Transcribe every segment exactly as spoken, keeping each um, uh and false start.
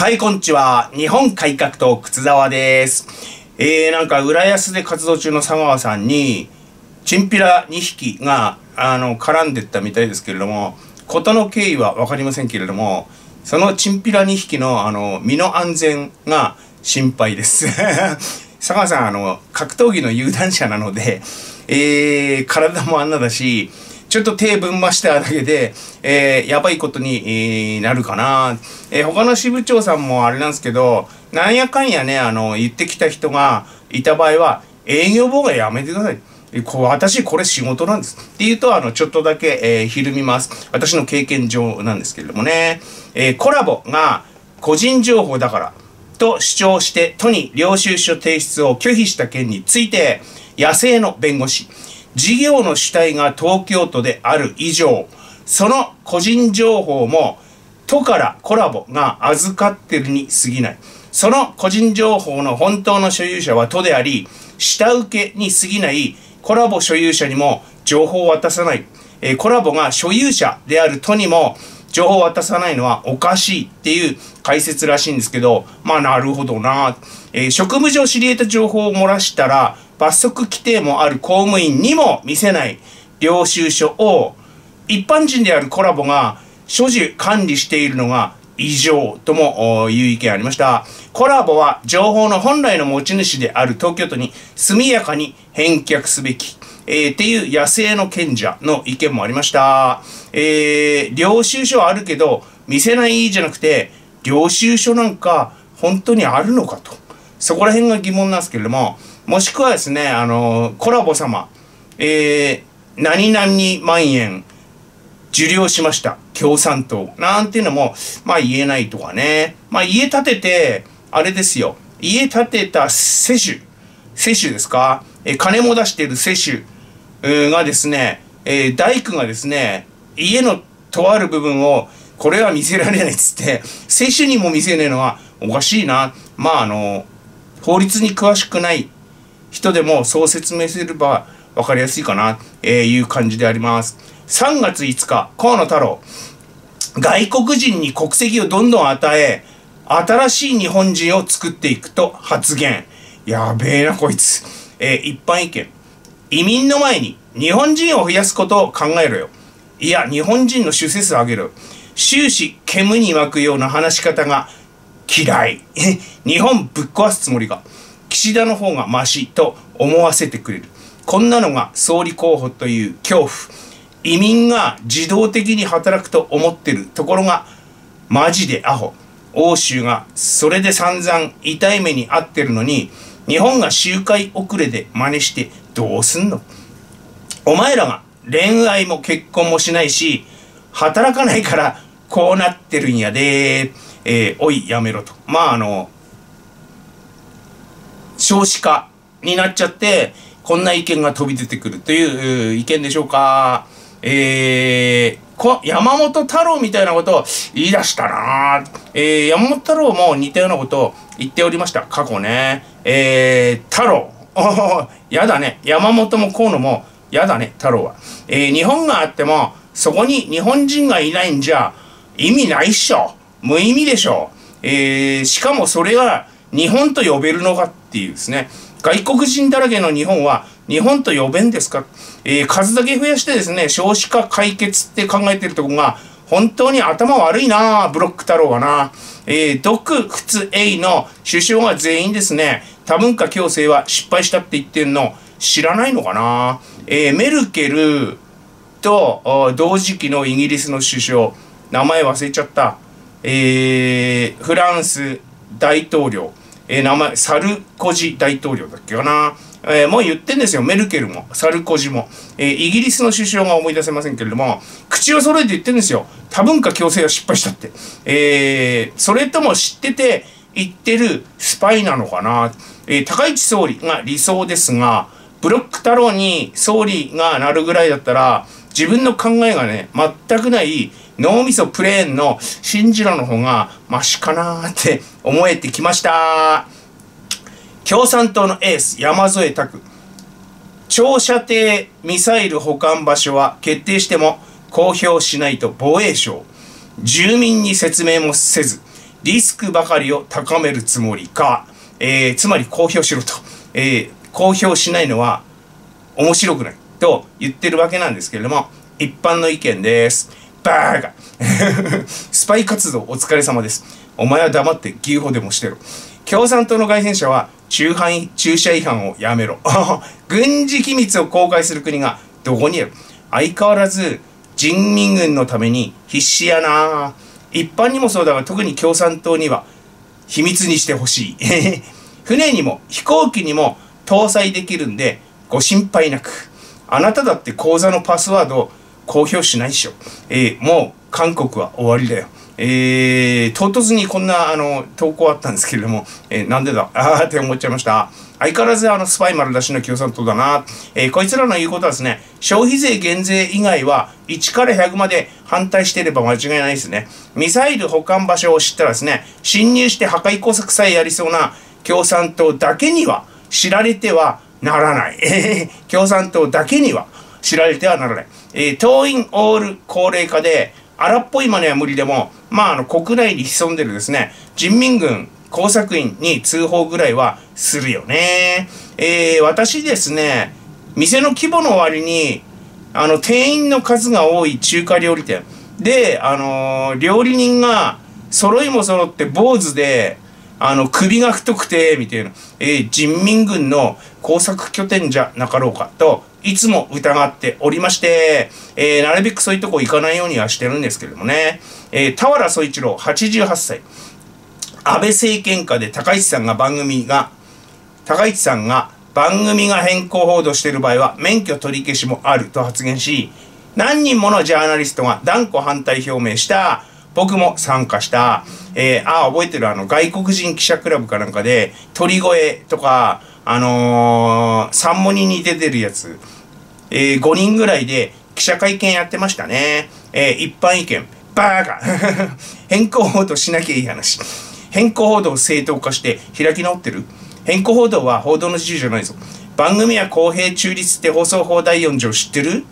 はい、こんにちは。日本改革党、靴沢です。えー、なんか、浦安で活動中の佐川さんに、チンピラにひきが、あの、絡んでったみたいですけれども、事の経緯はわかりませんけれども、そのチンピラにひきの、あの、身の安全が心配です。佐川さん、あの、格闘技の有段者なので、えー、体もあんなだし、ちょっと手ぶん回しただけで、えー、やばいことに、えー、なるかな。えー、他の支部長さんもあれなんですけど、なんやかんやね、あの、言ってきた人がいた場合は、営業妨害やめてください。えー、こう私、これ仕事なんです。って言うと、あの、ちょっとだけ、えー、ひるみます。私の経験上なんですけれどもね。えー、コラボが個人情報だから、と主張して、都に領収書提出を拒否した件について、野生の弁護士。事業の主体が東京都である以上、その個人情報も都からコラボが預かってるに過ぎない。その個人情報の本当の所有者は都であり、下請けに過ぎないコラボ所有者にも情報を渡さない。えー、コラボが所有者である都にも情報を渡さないのはおかしいっていう解説らしいんですけど、まあなるほどな。えー、職務上知り得た情報を漏らしたら、罰則規定もある公務員にも見せない領収書を一般人であるコラボが所持管理しているのが異常ともいう意見ありました。コラボは情報の本来の持ち主である東京都に速やかに返却すべき、えー、っていう野生の賢者の意見もありました。えー、領収書はあるけど見せないじゃなくて領収書なんか本当にあるのかと。そこら辺が疑問なんですけれども、もしくはですね、あの、コラボ様、えー、何々万円受領しました。共産党。なんていうのも、まあ言えないとかね。まあ家建てて、あれですよ。家建てた世主。世主ですか、えー、金も出している世主がですね、えー、大工がですね、家のとある部分を、これは見せられないっつって、世主にも見せねえのはおかしいな。まああの、法律に詳しくない人でもそう説明すれば分かりやすいかな、えー、いう感じであります。さんがついつか、河野太郎。外国人に国籍をどんどん与え、新しい日本人を作っていくと発言。やべえな、こいつ。えー、一般意見。移民の前に日本人を増やすことを考えろよ。いや、日本人の出世数を上げろよ。終始、煙に巻くような話し方が嫌い。日本ぶっ壊すつもりか。岸田の方がマシと思わせてくれる。こんなのが総理候補という恐怖。移民が自動的に働くと思ってるところがマジでアホ。欧州がそれで散々痛い目に遭ってるのに、日本が周回遅れで真似してどうすんの。お前らが恋愛も結婚もしないし、働かないからこうなってるんやで。えー、おいやめろと。まああの、少子化になっちゃって、こんな意見が飛び出てくるという意見でしょうか。えー、こ山本太郎みたいなことを言い出したな、えー、山本太郎も似たようなことを言っておりました。過去ね。えー、太郎。やだね。山本も河野も、やだね、太郎は。えー、日本があっても、そこに日本人がいないんじゃ、意味ないっしょ。無意味でしょ。えー、しかもそれが、日本と呼べるのかっていうですね。外国人だらけの日本は日本と呼べんですか。えー、数だけ増やしてですね、少子化解決って考えてるとこが本当に頭悪いな、ブロック太郎がな。えー、独仏英の首相が全員ですね、多文化共生は失敗したって言ってるの知らないのかな。えー、メルケルと同時期のイギリスの首相、名前忘れちゃった。えー、フランス大統領。えー、名前、サルコジ大統領だっけかな、えー、もう言ってんですよ。メルケルも、サルコジも。えー、イギリスの首相が思い出せませんけれども、口を揃えて言ってんですよ。多文化共生は失敗したって。えー、それとも知ってて言ってるスパイなのかな。えー、高市総理が理想ですが、ブロック太郎に総理がなるぐらいだったら、自分の考えがね、全くない、脳みそプレーンのシンジロの方がマシかなーって思えてきました。共産党のエース、山添拓。長射程ミサイル保管場所は決定しても公表しないと防衛省。住民に説明もせず、リスクばかりを高めるつもりか、えー、つまり公表しろと、えー、公表しないのは面白くないと言ってるわけなんですけれども、一般の意見です。バーガースパイ活動お疲れ様です。お前は黙って牛歩でもしてろ。共産党の街宣車は駐車違反をやめろ。軍事機密を公開する国がどこにある？相変わらず人民軍のために必死やな。一般にもそうだが特に共産党には秘密にしてほしい。船にも飛行機にも搭載できるんでご心配なく。あなただって口座のパスワードを公表しないでしょ。えー、もう韓国は終わりだよ。えー、唐突にこんなあの投稿あったんですけれども、えー、なんでだあーって思っちゃいました。相変わらずあのスパイ丸出しの共産党だな。えー、こいつらの言うことはですね、消費税減税以外はいちからひゃくまで反対していれば間違いないですね。ミサイル保管場所を知ったらですね、侵入して破壊工作さえやりそうな共産党だけには知られてはならない。えー、共産党だけには知られてはならない。えー、党員オール高齢化で荒っぽい真似は無理でも、まあ、あの、国内に潜んでるですね、人民軍工作員に通報ぐらいはするよね。えー、私ですね、店の規模の割に、あの、店員の数が多い中華料理店で、あのー、料理人が揃いも揃って坊主で、あの、首が太くて、みたいな、えー、人民軍の工作拠点じゃなかろうかと、いつも疑っておりまして、えー、なるべくそういうとこ行かないようにはしてるんですけれどもね。えー、田原総一郎、はちじゅうはっさい。安倍政権下で高市さんが番組が、高市さんが番組が変更報道している場合は免許取り消しもあると発言し、何人ものジャーナリストが断固反対表明した、僕も参加した、えー、ああ、覚えてるあの外国人記者クラブかなんかで、鳥越とか、あのー、サンモニに出てるやつ、えー、ごにんぐらいで記者会見やってましたね。えー、一般意見、バーガー変更報道しなきゃいい話。変更報道を正当化して開き直ってる？変更報道は報道の自由じゃないぞ。番組は公平中立って放送法だいよんじょう知ってる？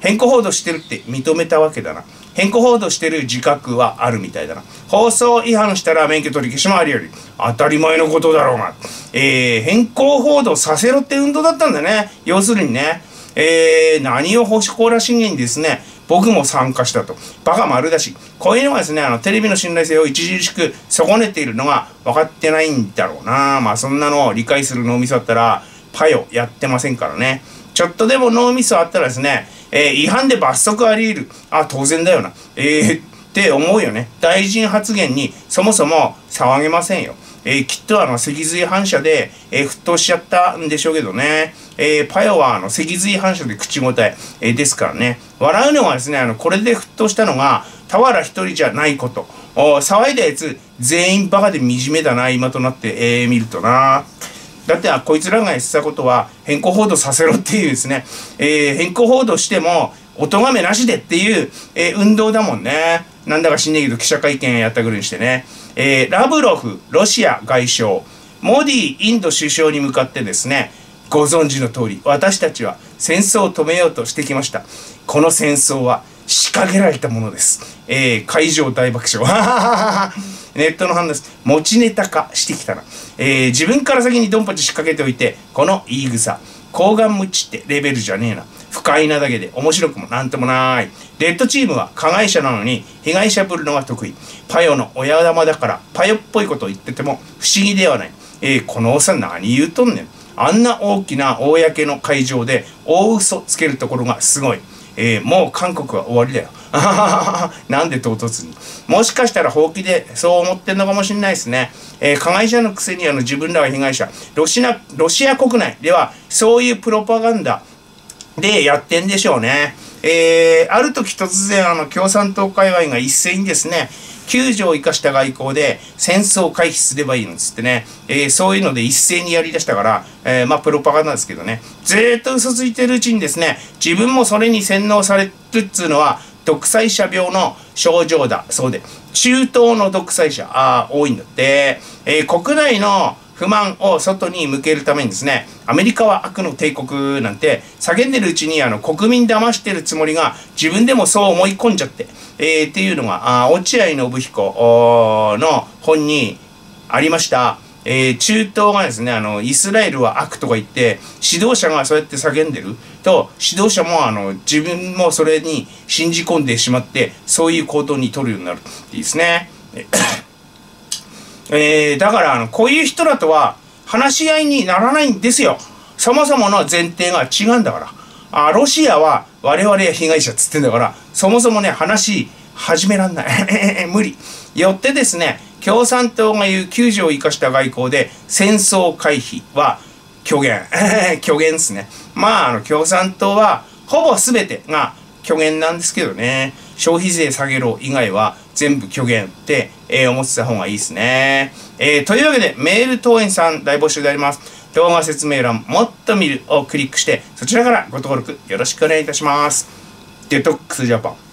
変更報道してるって認めたわけだな。変更報道してる自覚はあるみたいだな。放送違反したら免許取り消しもありより。当たり前のことだろうが。えー、変更報道させろって運動だったんだね。要するにね。えー、何を保守コーラ審議にですね、僕も参加したと。バカ丸だし。こういうのがですね、あの、テレビの信頼性を著しく損ねているのが分かってないんだろうな。まあ、そんなのを理解する脳みそだったら、パヨやってませんからね。ちょっとでも脳みそあったらですね、えー、違反で罰則あり得る。あ、当然だよな。えー、って思うよね。大臣発言にそもそも騒げませんよ。えー、きっとあの、脊髄反射で、えー、沸騰しちゃったんでしょうけどね。えー、パヨはあの、脊髄反射で口答え、えー、ですからね。笑うのはですね、あの、これで沸騰したのが、田原一人じゃないこと。お騒いだやつ、全員バカで惨めだな、今となって、えー、見るとな。だって、あ、こいつらが言ってたことは、変更報道させろっていうですね、えー、変更報道しても、お咎めなしでっていう、えー、運動だもんね。なんだか知んねえけど、記者会見やったぐらいにしてね。えー、ラブロフ、ロシア外相、モディ、インド首相に向かってですね、ご存知の通り、私たちは戦争を止めようとしてきました。この戦争は仕掛けられたものです。えー、会場大爆笑。ネットの反応です。持ちネタ化してきたな。えー、自分から先にドンパチ仕掛けておいて、この言い草。抗顔無知ってレベルじゃねえな。不快なだけで面白くもなんともない。レッドチームは加害者なのに被害者ぶるのが得意。パヨの親玉だからパヨっぽいことを言ってても不思議ではない。えー、このおっさん何言うとんねん。あんな大きな公の会場で大嘘つけるところがすごい。えー、もう韓国は終わりだよ。なんで唐突に。もしかしたらほうきでそう思ってんのかもしれないですね。えー、加害者のくせにあの自分らが被害者。ロシア、ロシア国内ではそういうプロパガンダでやってんでしょうね。えー、ある時突然あの共産党界隈が一斉にですね、きゅうじょうを生かした外交で戦争を回避すればいいのっつってね、えー、そういうので一斉にやりだしたから、えー、まあプロパガンダですけどね、ずーっと嘘ついてるうちにですね、自分もそれに洗脳されるっつうのは、独裁者病の症状だそうで、中東の独裁者、ああ、多いんだって、えー、国内の不満を外に向けるためにですね、アメリカは悪の帝国なんて叫んでるうちにあの国民騙してるつもりが自分でもそう思い込んじゃって、えー、っていうのがあ落合信彦の本にありました。えー、中東がですね、あの、イスラエルは悪とか言って、指導者がそうやって叫んでると、指導者もあの、自分もそれに信じ込んでしまって、そういう行動に取るようになるってですね。えー、だから、あの、こういう人らとは話し合いにならないんですよ。そもそもの前提が違うんだから。あ、ロシアは我々被害者っつってんだから、そもそもね、話始めらんない。無理。よってですね、共産党が言うきゅう条を生かした外交で戦争回避は虚言。虚言ですね。まあ、あの、共産党はほぼ全てが虚言なんですけどね。消費税下げろ以外は全部虚言って、えー、思ってた方がいいですね。えー、というわけで、メール登園さん大募集であります。動画説明欄もっと見るをクリックして、そちらからご登録よろしくお願いいたします。デトックスジャパン。